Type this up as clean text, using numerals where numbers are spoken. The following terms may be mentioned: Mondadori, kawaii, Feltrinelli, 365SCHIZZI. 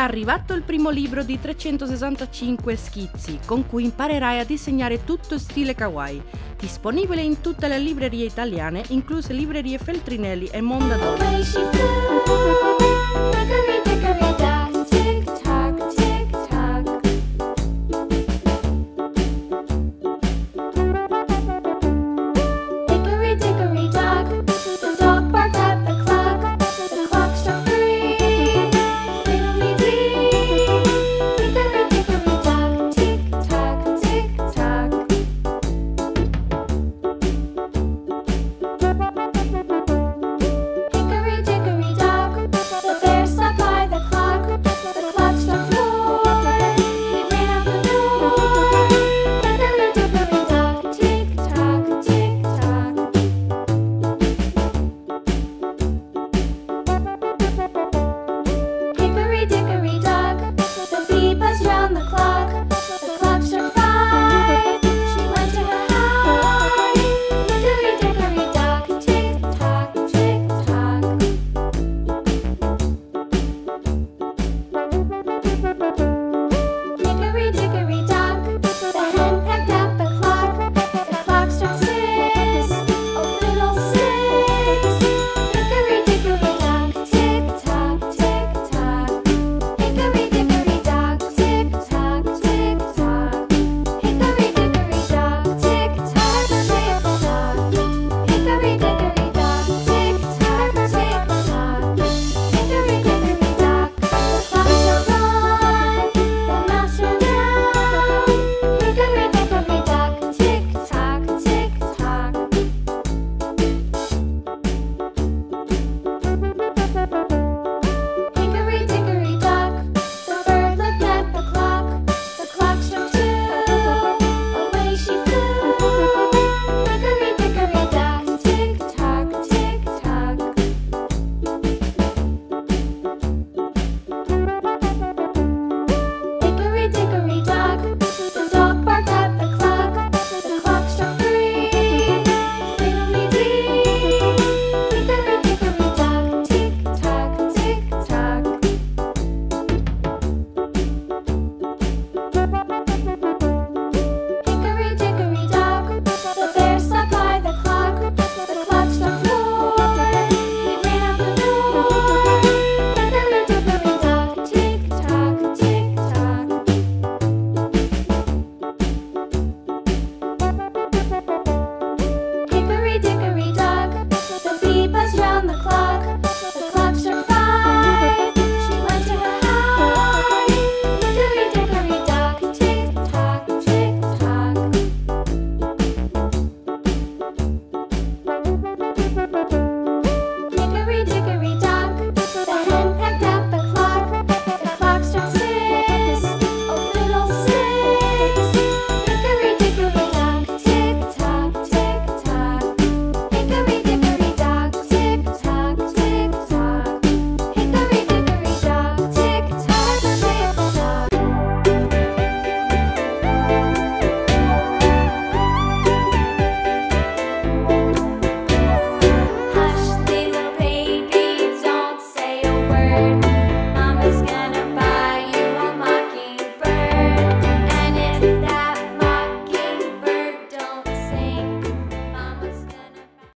Arrivato il primo libro di 365 schizzi, con cui imparerai a disegnare tutto in stile kawaii, disponibile in tutte le librerie italiane, incluse librerie Feltrinelli e Mondadori.